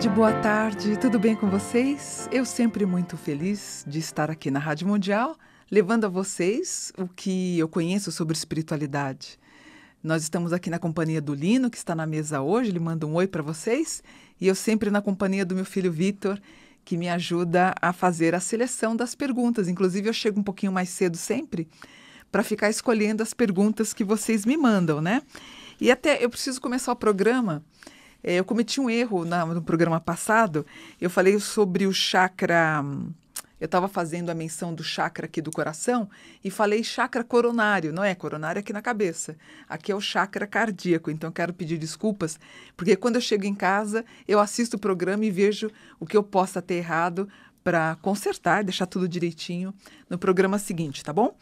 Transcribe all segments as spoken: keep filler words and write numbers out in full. tarde, boa tarde, tudo bem com vocês? Eu sempre muito feliz de estar aqui na Rádio Mundial, levando a vocês o que eu conheço sobre espiritualidade. Nós estamos aqui na companhia do Lino, que está na mesa hoje, ele manda um oi para vocês, e eu sempre na companhia do meu filho Vitor, que me ajuda a fazer a seleção das perguntas. Inclusive, eu chego um pouquinho mais cedo sempre, para ficar escolhendo as perguntas que vocês me mandam, né? E até eu preciso começar o programa. É, eu cometi um erro na, no programa passado. Eu falei sobre o chakra... Eu estava fazendo a menção do chakra aqui do coração e falei chakra coronário, não é? Coronário aqui na cabeça. Aqui é o chakra cardíaco, então eu quero pedir desculpas, porque quando eu chego em casa, eu assisto o programa e vejo o que eu possa ter errado para consertar, deixar tudo direitinho no programa seguinte, tá bom?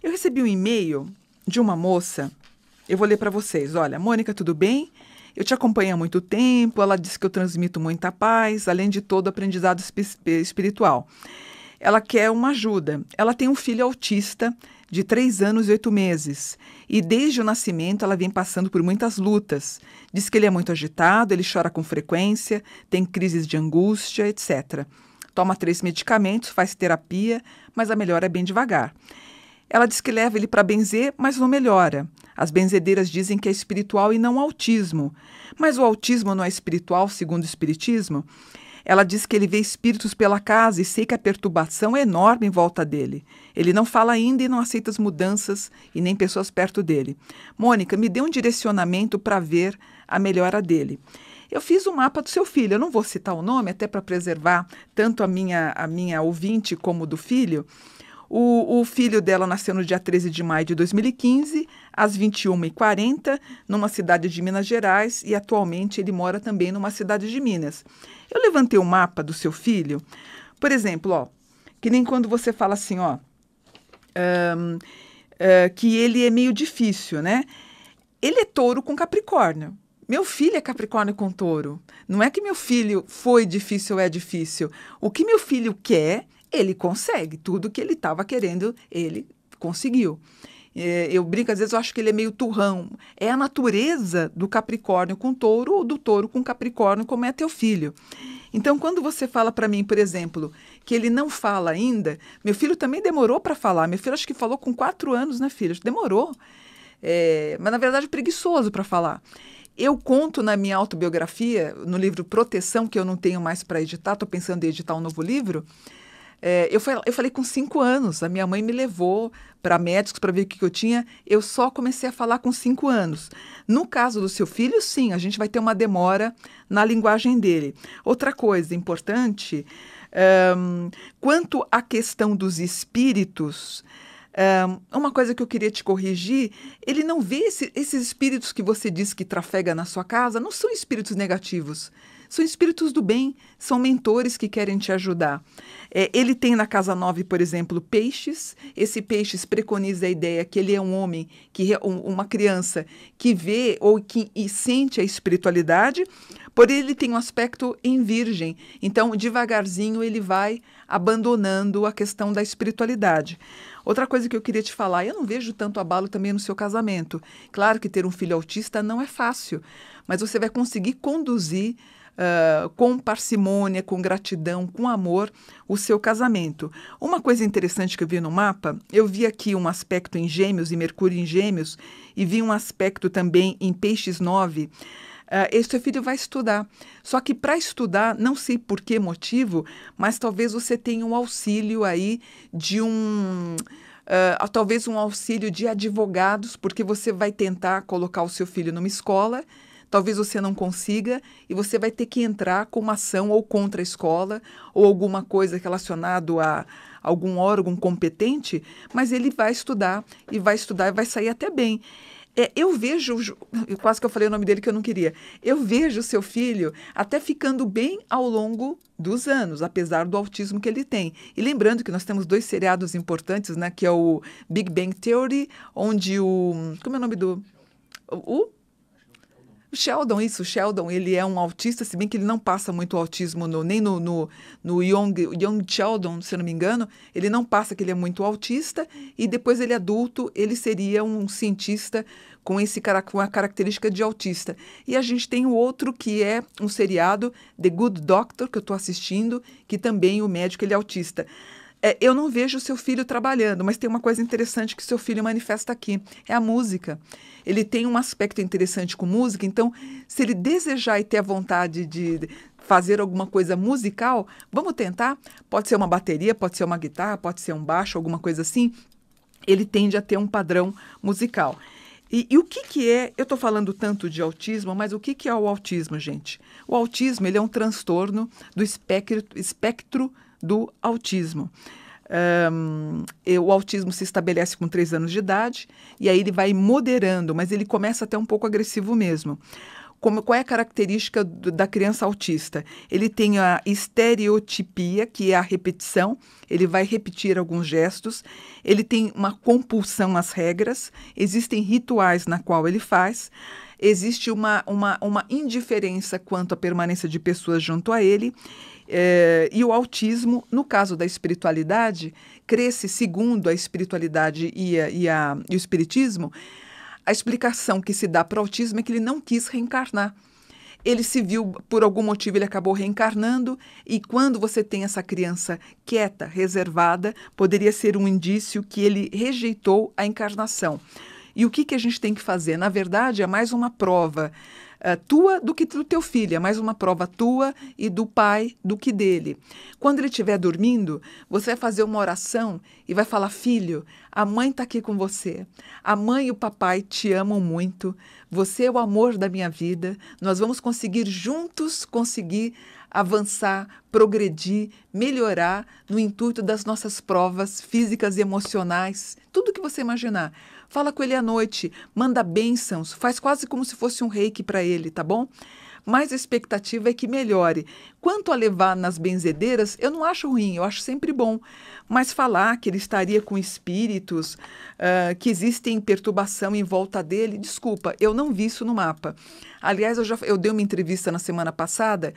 Eu recebi um e-mail de uma moça, eu vou ler para vocês. Olha, Mônica, tudo bem? Eu te acompanho há muito tempo, ela disse que eu transmito muita paz, além de todo aprendizado espiritual. Ela quer uma ajuda. Ela tem um filho autista de três anos e oito meses. E desde o nascimento ela vem passando por muitas lutas. Diz que ele é muito agitado, ele chora com frequência, tem crises de angústia, etcétera. Toma três medicamentos, faz terapia, mas a melhora é bem devagar. Ela diz que leva ele para benzer, mas não melhora. As benzedeiras dizem que é espiritual e não autismo. Mas o autismo não é espiritual, segundo o espiritismo? Ela diz que ele vê espíritos pela casa e sei que a perturbação é enorme em volta dele. Ele não fala ainda e não aceita as mudanças e nem pessoas perto dele. Mônica, me dê um direcionamento para ver a melhora dele. Eu fiz o um mapa do seu filho, eu não vou citar o nome, até para preservar tanto a minha, a minha ouvinte como do filho. O, o filho dela nasceu no dia treze de maio de dois mil e quinze, às vinte e uma e quarenta, numa cidade de Minas Gerais, e atualmente ele mora também numa cidade de Minas. Eu levantei o mapa do seu filho, por exemplo, ó, que nem quando você fala assim, ó, um, uh, que ele é meio difícil, né? Ele é touro com Capricórnio. Meu filho é Capricórnio com touro. Não é que meu filho foi difícil ou é difícil. O que meu filho quer... ele consegue, tudo que ele estava querendo, ele conseguiu. É, eu brinco, às vezes eu acho que ele é meio turrão. É a natureza do Capricórnio com touro ou do touro com Capricórnio, como é teu filho. Então, quando você fala para mim, por exemplo, que ele não fala ainda, meu filho também demorou para falar. Meu filho acho que falou com quatro anos, né, filho? Demorou, é, mas na verdade preguiçoso para falar. Eu conto na minha autobiografia, no livro Proteção, que eu não tenho mais para editar, estou pensando em editar um novo livro. É, eu, fui, eu falei com cinco anos, a minha mãe me levou para médicos para ver o que, que eu tinha, eu só comecei a falar com cinco anos. No caso do seu filho, sim, a gente vai ter uma demora na linguagem dele. Outra coisa importante, um, quanto à questão dos espíritos, um, uma coisa que eu queria te corrigir, ele não vê esse, esses espíritos que você diz que trafega na sua casa, não são espíritos negativos. São espíritos do bem, são mentores que querem te ajudar. É, ele tem na casa nove, por exemplo, peixes. Esse peixes preconiza a ideia que ele é um homem, que é um, uma criança que vê ou que e sente a espiritualidade, porém ele tem um aspecto em virgem. Então, devagarzinho, ele vai abandonando a questão da espiritualidade. Outra coisa que eu queria te falar, eu não vejo tanto abalo também no seu casamento. Claro que ter um filho autista não é fácil, mas você vai conseguir conduzir Uh, com parcimônia, com gratidão, com amor, o seu casamento. Uma coisa interessante que eu vi no mapa, eu vi aqui um aspecto em Gêmeos e Mercúrio em Gêmeos e vi um aspecto também em Peixes nove. Uh, esse seu filho vai estudar. Só que para estudar, não sei por que motivo, mas talvez você tenha um auxílio aí de um... Uh, talvez um auxílio de advogados, porque você vai tentar colocar o seu filho numa escola. Talvez você não consiga e você vai ter que entrar com uma ação ou contra a escola ou alguma coisa relacionada a algum órgão competente, mas ele vai estudar e vai estudar e vai sair até bem. É, eu vejo, quase que eu falei o nome dele que eu não queria, eu vejo o seu filho até ficando bem ao longo dos anos, apesar do autismo que ele tem. E lembrando que nós temos dois seriados importantes, né, que é o Big Bang Theory, onde o... como é o nome do... o... Sheldon, isso, Sheldon, ele é um autista, se bem que ele não passa muito autismo, no, nem no, no, no Young, Young Sheldon, se não me engano, ele não passa que ele é muito autista, e depois ele adulto, ele seria um cientista com, esse, com a característica de autista. E a gente tem o outro, que é um seriado, The Good Doctor, que eu estou assistindo, que também o médico ele é autista. É, eu não vejo o seu filho trabalhando, mas tem uma coisa interessante que seu filho manifesta aqui, é a música. Ele tem um aspecto interessante com música, então, se ele desejar e ter a vontade de fazer alguma coisa musical, vamos tentar? Pode ser uma bateria, pode ser uma guitarra, pode ser um baixo, alguma coisa assim. Ele tende a ter um padrão musical. E, e o que que é, eu estou falando tanto de autismo, mas o que que é o autismo, gente? O autismo, ele é um transtorno do espectro, espectro do autismo. Um, o autismo se estabelece com três anos de idade, e aí ele vai moderando, mas ele começa até um pouco agressivo mesmo. Como, qual é a característica do, da criança autista? Ele tem a estereotipia, que é a repetição, ele vai repetir alguns gestos, ele tem uma compulsão às regras, existem rituais na qual ele faz, existe uma, uma, uma indiferença quanto à permanência de pessoas junto a ele, é, e o autismo, no caso da espiritualidade, cresce segundo a espiritualidade e, a, e, a, e o espiritismo. A explicação que se dá para o autismo é que ele não quis reencarnar. Ele se viu, por algum motivo, ele acabou reencarnando, e quando você tem essa criança quieta, reservada, poderia ser um indício que ele rejeitou a encarnação. E o que que a gente tem que fazer? Na verdade, é mais uma prova uh, tua do que do teu filho, é mais uma prova tua e do pai do que dele. Quando ele estiver dormindo, você vai fazer uma oração e vai falar: filho, a mãe está aqui com você, a mãe e o papai te amam muito, você é o amor da minha vida, nós vamos conseguir juntos conseguir avançar, progredir, melhorar no intuito das nossas provas físicas e emocionais, tudo que você imaginar. Fala com ele à noite, manda bênçãos, faz quase como se fosse um reiki para ele, tá bom? Mas a expectativa é que melhore. Quanto a levar nas benzedeiras, eu não acho ruim, eu acho sempre bom. Mas falar que ele estaria com espíritos, uh, que existem perturbação em volta dele, desculpa, eu não vi isso no mapa. Aliás, eu, já, eu dei uma entrevista na semana passada,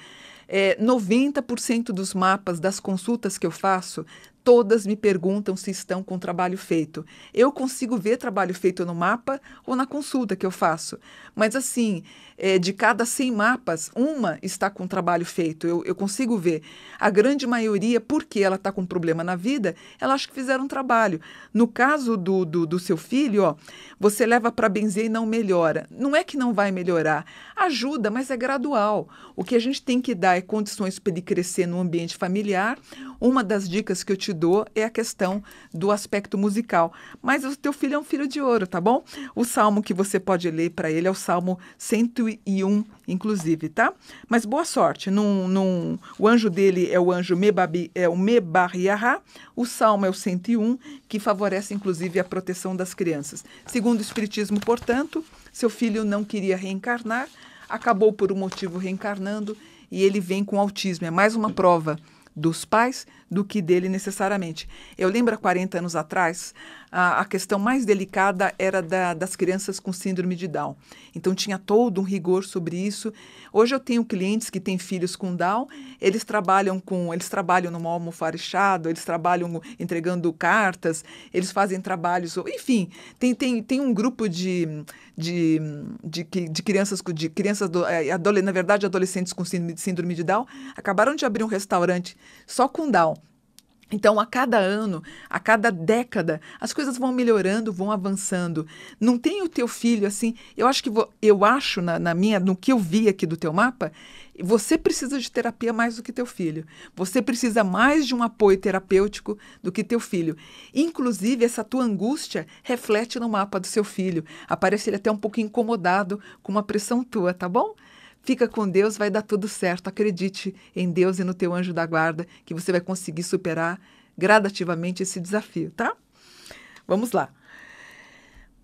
é, noventa por cento dos mapas das consultas que eu faço, todas me perguntam se estão com trabalho feito. Eu consigo ver trabalho feito no mapa ou na consulta que eu faço. Mas assim, é, de cada cem mapas, uma está com trabalho feito. Eu, eu consigo ver. A grande maioria, porque ela está com problema na vida, ela acha que fizeram um trabalho. No caso do, do, do seu filho, ó, você leva para benzer e não melhora. Não é que não vai melhorar. Ajuda, mas é gradual. O que a gente tem que dar é condições para ele crescer no ambiente familiar. Uma das dicas que eu te dou é a questão do aspecto musical. Mas o teu filho é um filho de ouro, tá bom? O salmo que você pode ler para ele é o Salmo cento e um, inclusive, tá? Mas boa sorte. Num, num, o anjo dele é o anjo Mebabi, é o Mebariahá. O salmo é o cento e um, que favorece, inclusive, a proteção das crianças. Segundo o Espiritismo, portanto, seu filho não queria reencarnar, acabou por um motivo reencarnando e ele vem com autismo. É mais uma prova dos pais do que dele necessariamente. Eu lembro há quarenta anos atrás, a, a questão mais delicada era da, das crianças com síndrome de Down. Então tinha todo um rigor sobre isso. Hoje eu tenho clientes que têm filhos com Down, eles trabalham com, eles trabalham no almofarechado, eles trabalham entregando cartas, eles fazem trabalhos, enfim, tem, tem, tem um grupo de, de, de, de crianças, de crianças do, adole, na verdade adolescentes com síndrome de Down, acabaram de abrir um restaurante só com Down. Então, a cada ano, a cada década, as coisas vão melhorando, vão avançando. Não tem o teu filho assim. Eu acho que vou, eu acho na, na minha, no que eu vi aqui do teu mapa, você precisa de terapia mais do que teu filho. Você precisa mais de um apoio terapêutico do que teu filho. Inclusive, essa tua angústia reflete no mapa do seu filho. Aparece ele até um pouco incomodado com uma pressão tua, tá bom? Fica com Deus, vai dar tudo certo. Acredite em Deus e no teu anjo da guarda, que você vai conseguir superar gradativamente esse desafio, tá? Vamos lá.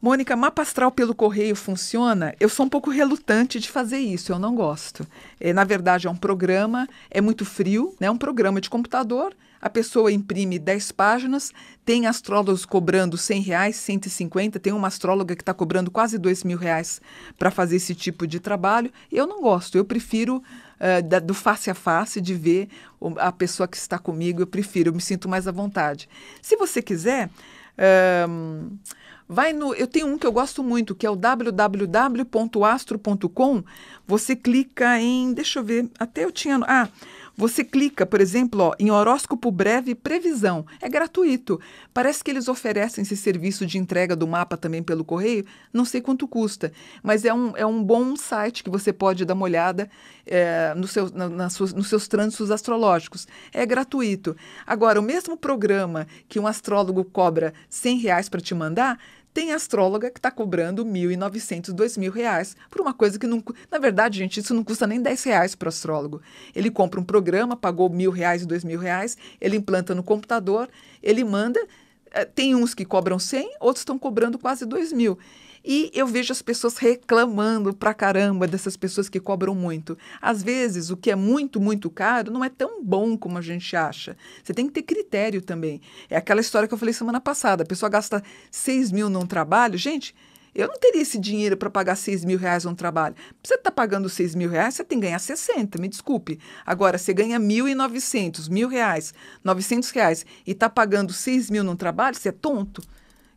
Mônica, mapa astral pelo correio funciona? Eu sou um pouco relutante de fazer isso, eu não gosto. É, na verdade, é um programa, é muito frio, né? É um programa de computador, a pessoa imprime dez páginas, tem astrólogos cobrando cem reais, cento e cinquenta, tem uma astróloga que está cobrando quase dois mil reais para fazer esse tipo de trabalho. Eu não gosto, eu prefiro uh, da, do face a face, de ver a pessoa que está comigo, eu prefiro, eu me sinto mais à vontade. Se você quiser... Um, Vai no, eu tenho um que eu gosto muito, que é o w w w ponto astro ponto com. Você clica em, deixa eu ver, até eu tinha... Ah, você clica, por exemplo, ó, em horóscopo breve e previsão. É gratuito. Parece que eles oferecem esse serviço de entrega do mapa também pelo correio. Não sei quanto custa, mas é um, é um bom site que você pode dar uma olhada é, no seu, na, na suas, nos seus trânsitos astrológicos. É gratuito. Agora, o mesmo programa que um astrólogo cobra cem reais para te mandar... Tem astróloga que está cobrando mil e novecentos, dois mil reais por uma coisa que não... Na verdade, gente, isso não custa nem dez reais para o astrólogo. Ele compra um programa, pagou mil reais e dois mil reais, ele implanta no computador, ele manda... Tem uns que cobram cem, outros estão cobrando quase dois mil. E eu vejo as pessoas reclamando pra caramba dessas pessoas que cobram muito. Às vezes, o que é muito, muito caro não é tão bom como a gente acha. Você tem que ter critério também. É aquela história que eu falei semana passada. A pessoa gasta seis mil num trabalho. Gente, eu não teria esse dinheiro para pagar seis mil reais num trabalho. Você está pagando seis mil reais, você tem que ganhar sessenta, me desculpe. Agora, você ganha mil e novecentos, mil reais, novecentos reais e está pagando seis mil num trabalho, você é tonto.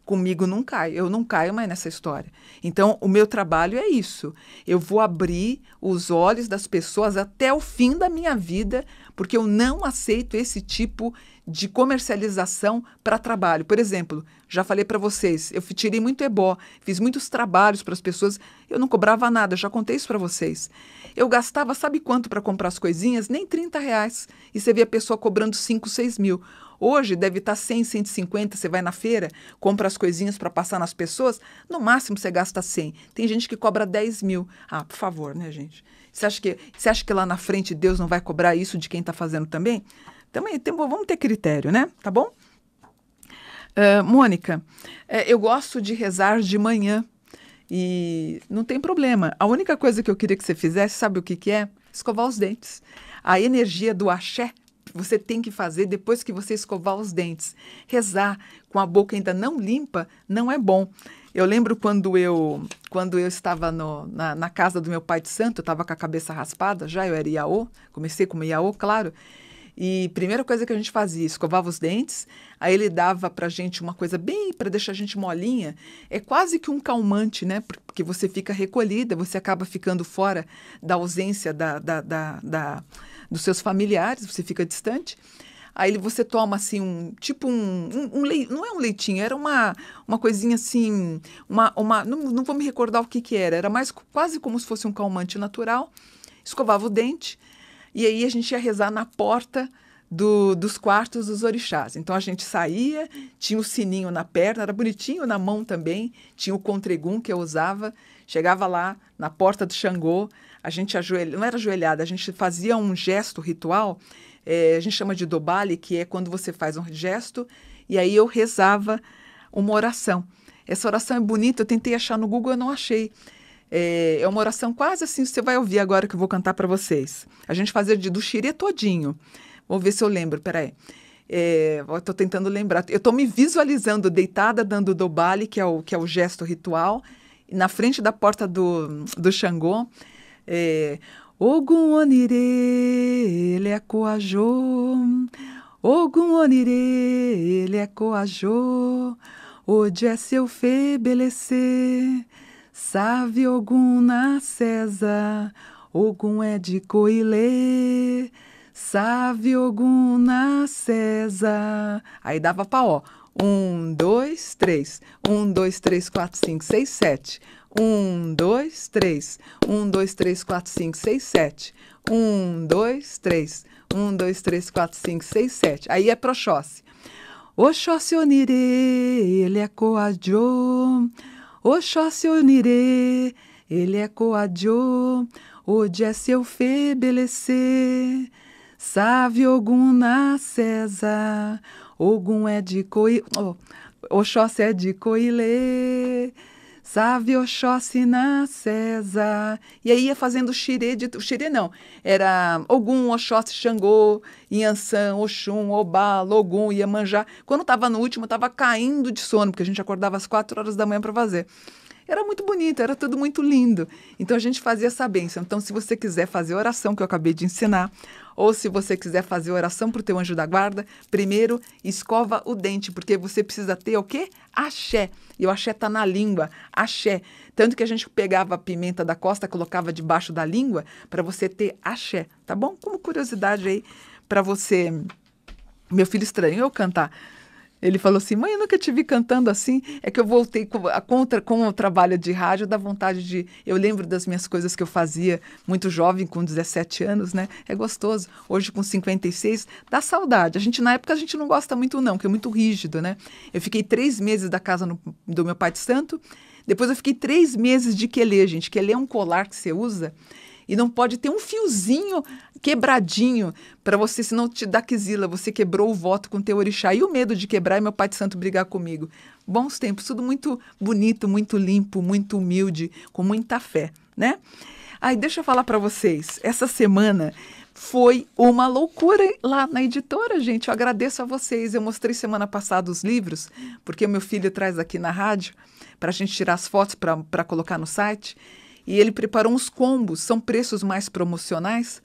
Comigo não cai, eu não caio mais nessa história. Então, o meu trabalho é isso. Eu vou abrir os olhos das pessoas até o fim da minha vida, porque eu não aceito esse tipo de comercialização para trabalho. Por exemplo, já falei para vocês, eu tirei muito ebó, fiz muitos trabalhos para as pessoas, eu não cobrava nada, já contei isso para vocês. Eu gastava, sabe quanto para comprar as coisinhas? Nem trinta reais. E você via a pessoa cobrando cinco, seis mil. Hoje deve estar cem, cento e cinquenta, você vai na feira, compra as coisinhas para passar nas pessoas, no máximo você gasta cem. Tem gente que cobra dez mil. Ah, por favor, né, gente? Você acha que, você acha que lá na frente Deus não vai cobrar isso de quem está fazendo também? Também tem, vamos ter critério, né? Tá bom? Uh, Mônica, uh, eu gosto de rezar de manhã e não tem problema. A única coisa que eu queria que você fizesse, sabe o que que é? Escovar os dentes. A energia do axé, você tem que fazer depois que você escovar os dentes. Rezar com a boca ainda não limpa não é bom. Eu lembro quando eu, quando eu estava no, na, na casa do meu pai de santo, eu estava com a cabeça raspada, já eu era Iaô, comecei como Iaô, claro. E primeira coisa que a gente fazia, escovava os dentes, aí ele dava pra gente uma coisa bem, para deixar a gente molinha, é quase que um calmante, né? Porque você fica recolhida, você acaba ficando fora da ausência da, da, da, da, dos seus familiares, você fica distante. Aí você toma assim, um tipo um, um, um leite, não é um leitinho, era uma, uma coisinha assim, uma, uma, não, não vou me recordar o que que era, era mais quase como se fosse um calmante natural, escovava o dente. E aí a gente ia rezar na porta do, dos quartos dos orixás. Então a gente saía, tinha o sininho na perna, era bonitinho na mão também, tinha o contregum que eu usava, chegava lá na porta do Xangô, a gente ajoelhava, não era ajoelhada, a gente fazia um gesto ritual, é, a gente chama de dobale, que é quando você faz um gesto, e aí eu rezava uma oração. Essa oração é bonita, eu tentei achar no Google, eu não achei. É uma oração quase assim, você vai ouvir agora que eu vou cantar para vocês. A gente fazia de, do xirê todinho. Vou ver se eu lembro, peraí. É, estou tentando lembrar. Eu estou me visualizando deitada, dando dobale, que é o, que é o gesto ritual, na frente da porta do, do Xangô. É, Ogum onire, ele é coajô. Ogum onire, ele é coajô. Hoje é seu febelecer. Sabe Ogum na César, Ogum é de Coilê. Sabe Ogum na César. Aí dava pra ó. Um, dois, três. Um, dois, três, quatro, cinco, seis, sete. Um, dois, três. Um, dois, três, quatro, cinco, seis, sete. Um, dois, três. Um, dois, três, quatro, cinco, seis, sete. Aí é Proxóssi. Oxóssi onire, ele é coadjô. Oxóssi onire, ele é coadjô, hoje é seu febelecer. Sabe Ogum na César, Ogum é de Coilê, oh, Oxóssi é de Coilê. Sabe Oxóssi na César. E aí ia fazendo xirê, de, xirê não, era Ogum, Oxóssi, Xangô, Iansã, Oxum, Obala, Ogum, Iemanjá. Quando estava no último, eu estava caindo de sono, porque a gente acordava às quatro horas da manhã para fazer. Era muito bonito, era tudo muito lindo. Então, a gente fazia essa bênção. Então, se você quiser fazer a oração que eu acabei de ensinar, ou se você quiser fazer oração para o teu anjo da guarda, primeiro escova o dente, porque você precisa ter o quê? Axé. E o axé está na língua, axé. Tanto que a gente pegava a pimenta da costa, colocava debaixo da língua para você ter axé, tá bom? Como curiosidade aí para você... Meu filho estranhou eu cantar. Ele falou assim, mãe, eu nunca te vi cantando assim. É que eu voltei com, a contra, com o trabalho de rádio, da vontade de... Eu lembro das minhas coisas que eu fazia muito jovem, com dezessete anos, né? É gostoso. Hoje, com cinquenta e seis, dá saudade. A gente, na época, a gente não gosta muito não, que é muito rígido, né? Eu fiquei três meses da casa no, do meu pai de santo. Depois eu fiquei três meses de quelê, gente. Quelê é um colar que você usa... E não pode ter um fiozinho quebradinho para você, senão te dá quizila. Você quebrou o voto com teu orixá. E o medo de quebrar e meu pai de santo brigar comigo. Bons tempos, tudo muito bonito, muito limpo, muito humilde, com muita fé, né? Aí deixa eu falar para vocês. Essa semana foi uma loucura lá na editora, gente. Eu agradeço a vocês. Eu mostrei semana passada os livros, porque o meu filho traz aqui na rádio para a gente tirar as fotos para colocar no site. E ele preparou uns combos, são preços mais promocionais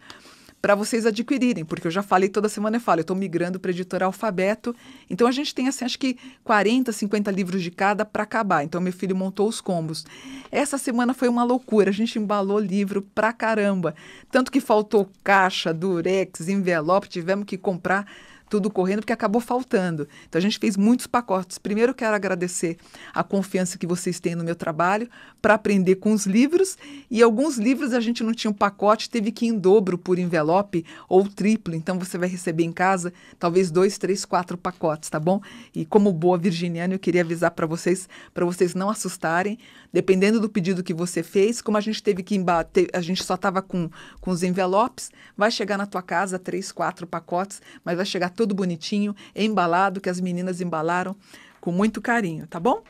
para vocês adquirirem, porque eu já falei, toda semana eu falo, eu estou migrando para a editora Alfabeto. Então, a gente tem, assim, acho que quarenta, cinquenta livros de cada para acabar. Então, meu filho montou os combos. Essa semana foi uma loucura, a gente embalou livro pra caramba. Tanto que faltou caixa, durex, envelope, tivemos que comprar tudo correndo, porque acabou faltando. Então, a gente fez muitos pacotes. Primeiro, quero agradecer a confiança que vocês têm no meu trabalho para aprender com os livros. E alguns livros a gente não tinha um pacote, teve que ir em dobro por envelope ou triplo. Então, você vai receber em casa, talvez, dois, três, quatro pacotes, tá bom? E como boa virginiana, eu queria avisar para vocês, para vocês não assustarem. Dependendo do pedido que você fez, como a gente teve que embater, a gente só estava com, com os envelopes, vai chegar na tua casa três, quatro pacotes, mas vai chegar todo bonitinho, embalado, que as meninas embalaram com muito carinho, tá bom?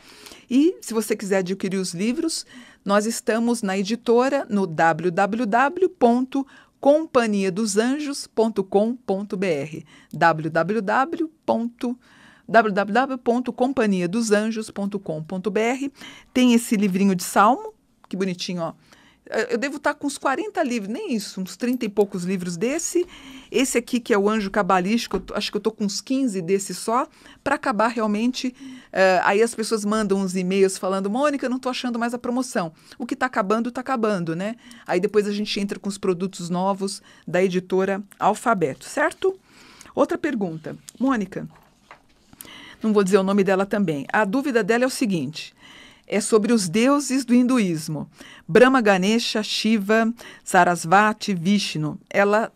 E se você quiser adquirir os livros, nós estamos na editora no w w w ponto companhia dos anjos ponto com ponto b r w w w ponto companhia dos anjos ponto com ponto b r Tem esse livrinho de Salmo, que bonitinho, ó. Eu devo estar com uns quarenta livros, nem isso, uns trinta e poucos livros desse. Esse aqui, que é o Anjo Cabalístico, eu tô, acho que eu estou com uns quinze desse só, para acabar realmente. Uh, aí as pessoas mandam uns e-mails falando, Mônica, não estou achando mais a promoção. O que está acabando, está acabando, né? Aí depois a gente entra com os produtos novos da editora Alfabeto, certo? Outra pergunta. Mônica, não vou dizer o nome dela também. A dúvida dela é o seguinte... É sobre os deuses do hinduísmo. Brahma, Ganesha, Shiva, Saraswati, Vishnu. Ela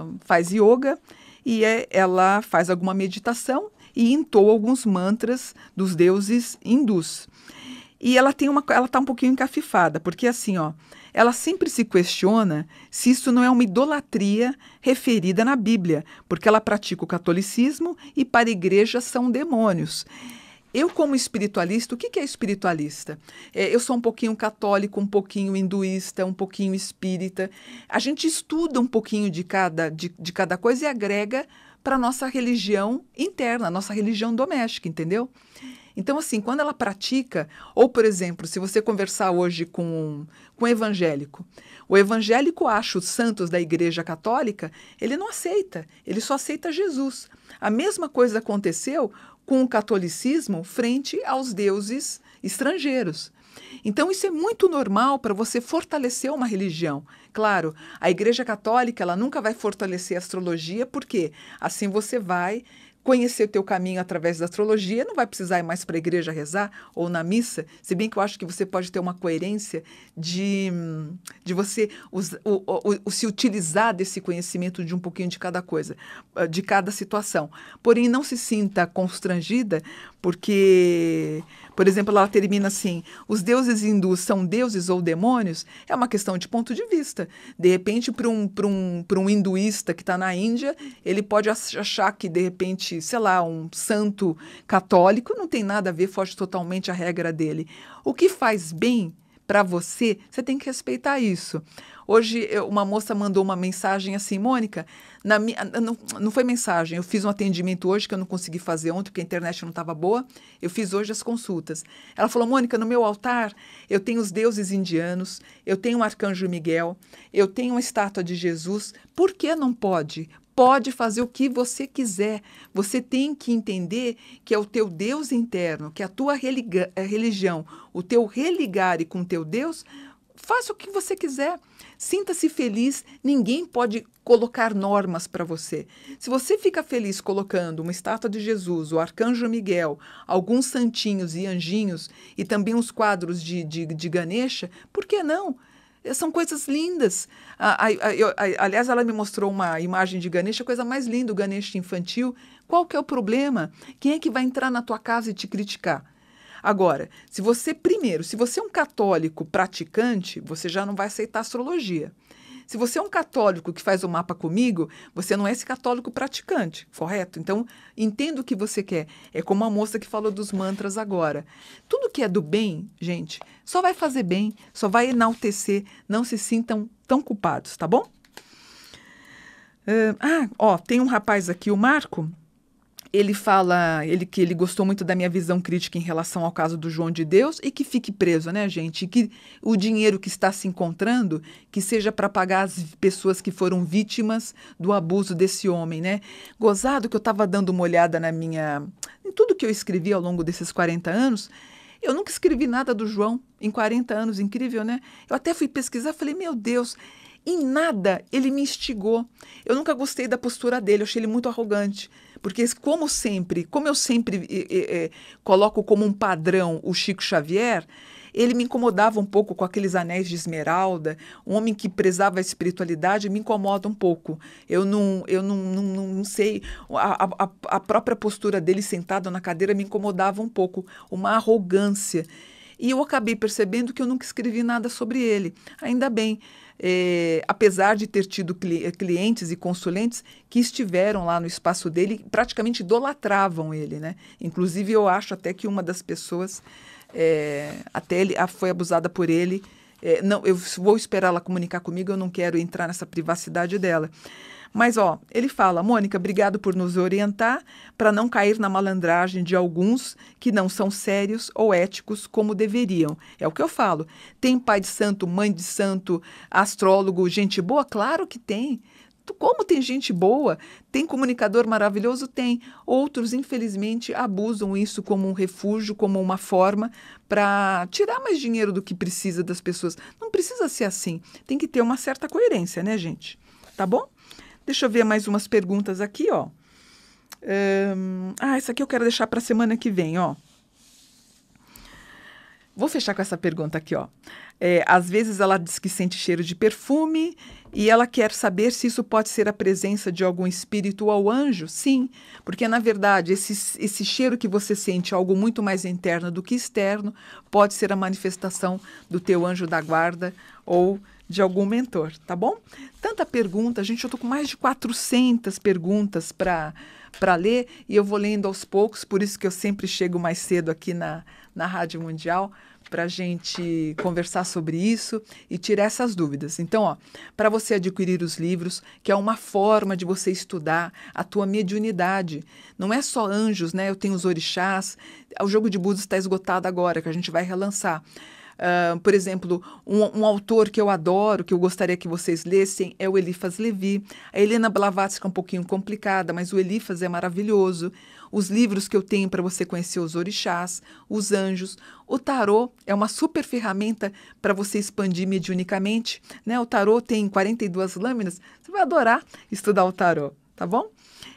uh, faz yoga e é, ela faz alguma meditação e entoa alguns mantras dos deuses hindus. E ela tem uma, ela está um pouquinho encafifada, porque assim, ó, ela sempre se questiona se isso não é uma idolatria referida na Bíblia, porque ela pratica o catolicismo e para a igreja são demônios. Eu, como espiritualista, o que é espiritualista? É, eu sou um pouquinho católico, um pouquinho hinduísta, um pouquinho espírita. A gente estuda um pouquinho de cada, de, de cada coisa e agrega para a nossa religião interna, a nossa religião doméstica, entendeu? Então, assim, quando ela pratica, ou, por exemplo, se você conversar hoje com, com um evangélico, o evangélico acha os santos da Igreja Católica, ele não aceita, ele só aceita Jesus. A mesma coisa aconteceu com o catolicismo frente aos deuses estrangeiros. Então, isso é muito normal para você fortalecer uma religião. Claro, a Igreja Católica ela nunca vai fortalecer a astrologia, porque assim você vai conhecer o teu caminho através da astrologia, não vai precisar ir mais para a igreja rezar ou na missa, se bem que eu acho que você pode ter uma coerência de, de você us, o, o, o, se utilizar desse conhecimento de um pouquinho de cada coisa, de cada situação. Porém, não se sinta constrangida, porque, por exemplo, ela termina assim, os deuses hindus são deuses ou demônios? É uma questão de ponto de vista. De repente, para um, para um, para um hinduísta que está na Índia, ele pode achar que, de repente, sei lá, um santo católico, não tem nada a ver, foge totalmente a regra dele. O que faz bem para você, você tem que respeitar isso. Hoje eu, uma moça mandou uma mensagem assim, Mônica, na minha, não, não foi mensagem, eu fiz um atendimento hoje que eu não consegui fazer ontem porque a internet não estava boa, eu fiz hoje as consultas. Ela falou, Mônica, no meu altar eu tenho os deuses indianos, eu tenho o arcanjo Miguel, eu tenho uma estátua de Jesus, por que não pode? Pode fazer o que você quiser. Você tem que entender que é o teu Deus interno, que a tua religião, o teu religare com o teu Deus, faça o que você quiser. Sinta-se feliz, ninguém pode colocar normas para você. Se você fica feliz colocando uma estátua de Jesus, o arcanjo Miguel, alguns santinhos e anjinhos e também uns quadros de, de, de Ganesha, por que não? São coisas lindas. A, a, a, a, aliás, ela me mostrou uma imagem de Ganesha, a coisa mais linda, o Ganesha infantil. Qual que é o problema? Quem é que vai entrar na tua casa e te criticar? Agora, se você, primeiro, se você é um católico praticante, você já não vai aceitar astrologia. Se você é um católico que faz o mapa comigo, você não é esse católico praticante, correto? Então, entenda o que você quer. É como a moça que falou dos mantras agora. Tudo que é do bem, gente, só vai fazer bem, só vai enaltecer. Não se sintam tão culpados, tá bom? Uh, ah, ó, tem um rapaz aqui, o Marco. Ele fala ele, que ele gostou muito da minha visão crítica em relação ao caso do João de Deus e que fique preso, né, gente? E que o dinheiro que está se encontrando, que seja para pagar as pessoas que foram vítimas do abuso desse homem, né? Gozado que eu estava dando uma olhada na minha... em tudo que eu escrevi ao longo desses quarenta anos, eu nunca escrevi nada do João em quarenta anos, incrível, né? Eu até fui pesquisar, falei, meu Deus... Em nada ele me instigou. Eu nunca gostei da postura dele, eu achei ele muito arrogante. Porque, como sempre, como eu sempre é, é, coloco como um padrão o Chico Xavier, ele me incomodava um pouco com aqueles anéis de esmeralda, um homem que prezava a espiritualidade, me incomoda um pouco. Eu não, eu não, não, não sei, a, a, a própria postura dele sentado na cadeira me incomodava um pouco, uma arrogância. E eu acabei percebendo que eu nunca escrevi nada sobre ele. Ainda bem, é, apesar de ter tido cli- clientes e consulentes que estiveram lá no espaço dele, praticamente idolatravam ele, né? Inclusive, eu acho até que uma das pessoas é, até ele, a, foi abusada por ele. É, não, eu vou esperar ela comunicar comigo, eu não quero entrar nessa privacidade dela. Mas, ó, ele fala, Mônica, obrigado por nos orientar para não cair na malandragem de alguns que não são sérios ou éticos como deveriam. É o que eu falo. Tem pai de santo, mãe de santo, astrólogo, gente boa? Claro que tem. Como tem gente boa, tem comunicador maravilhoso? Tem. Outros, infelizmente, abusam isso como um refúgio, como uma forma para tirar mais dinheiro do que precisa das pessoas. Não precisa ser assim. Tem que ter uma certa coerência, né, gente? Tá bom? Deixa eu ver mais umas perguntas aqui, ó. Um, ah, essa aqui eu quero deixar para a semana que vem, ó. Vou fechar com essa pergunta aqui, ó. É, às vezes ela diz que sente cheiro de perfume e ela quer saber se isso pode ser a presença de algum espírito ou anjo. Sim, porque na verdade esse, esse cheiro que você sente, algo muito mais interno do que externo, pode ser a manifestação do teu anjo da guarda ou de algum mentor, tá bom? Tanta pergunta, gente, eu tô com mais de quatrocentas perguntas para para ler e eu vou lendo aos poucos, por isso que eu sempre chego mais cedo aqui na, na Rádio Mundial, para a gente conversar sobre isso e tirar essas dúvidas. Então, ó, para você adquirir os livros, que é uma forma de você estudar a tua mediunidade. Não é só anjos, né? Eu tenho os orixás, o jogo de búzios está esgotado agora, que a gente vai relançar. Uh, por exemplo, um, um autor que eu adoro, que eu gostaria que vocês lessem, é o Elifas Levi. A Helena Blavatsky é um pouquinho complicada, mas o Elifas é maravilhoso. Os livros que eu tenho para você conhecer os orixás, os anjos. O tarô é uma super ferramenta para você expandir mediunicamente, né? O tarô tem quarenta e duas lâminas, você vai adorar estudar o tarô, tá bom?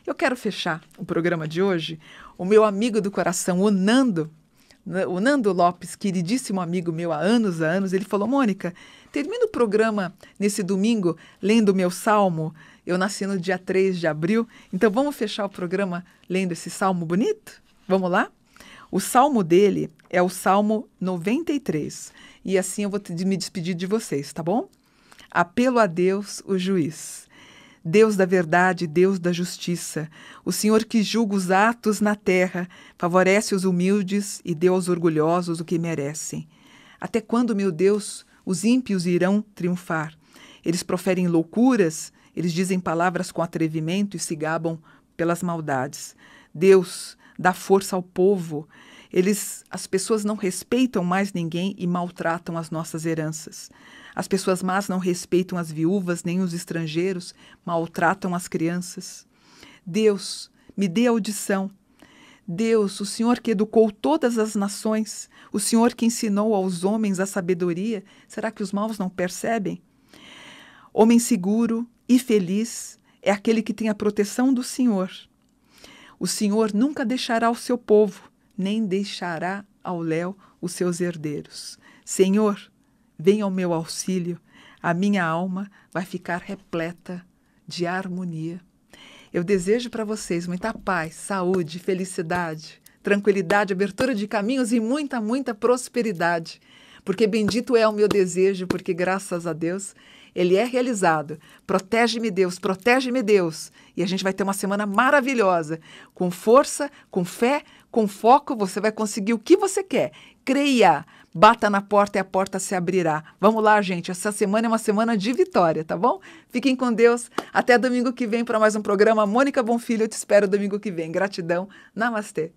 Eu quero fechar o programa de hoje. O meu amigo do coração, o Nando, O Nando Lopes, queridíssimo amigo meu há anos e anos, ele falou, Mônica, termina o programa nesse domingo lendo o meu salmo. Eu nasci no dia três de abril, então vamos fechar o programa lendo esse salmo bonito? Vamos lá? O salmo dele é o Salmo noventa e três. E assim eu vou me despedir de vocês, tá bom? Apelo a Deus, o juiz. Deus da verdade, Deus da justiça, o Senhor que julga os atos na terra, favorece os humildes e dê aos orgulhosos o que merecem. Até quando, meu Deus, os ímpios irão triunfar? Eles proferem loucuras, eles dizem palavras com atrevimento e se gabam pelas maldades. Deus dá força ao povo. Eles, as pessoas não respeitam mais ninguém e maltratam as nossas heranças. As pessoas más não respeitam as viúvas nem os estrangeiros, maltratam as crianças. Deus, me dê audição. Deus, o Senhor que educou todas as nações, o Senhor que ensinou aos homens a sabedoria, será que os maus não percebem? Homem seguro e feliz é aquele que tem a proteção do Senhor. O Senhor nunca deixará o seu povo, nem deixará ao léu os seus herdeiros. Senhor, venha ao meu auxílio, a minha alma vai ficar repleta de harmonia. Eu desejo para vocês muita paz, saúde, felicidade, tranquilidade, abertura de caminhos e muita, muita prosperidade. Porque bendito é o meu desejo, porque graças a Deus ele é realizado. Protege-me, Deus, protege-me, Deus. E a gente vai ter uma semana maravilhosa. Com força, com fé, com foco, você vai conseguir o que você quer. Creia, bata na porta e a porta se abrirá. Vamos lá, gente, essa semana é uma semana de vitória, tá bom? Fiquem com Deus, até domingo que vem para mais um programa. Mônica Buonfiglio, eu te espero domingo que vem. Gratidão, namastê.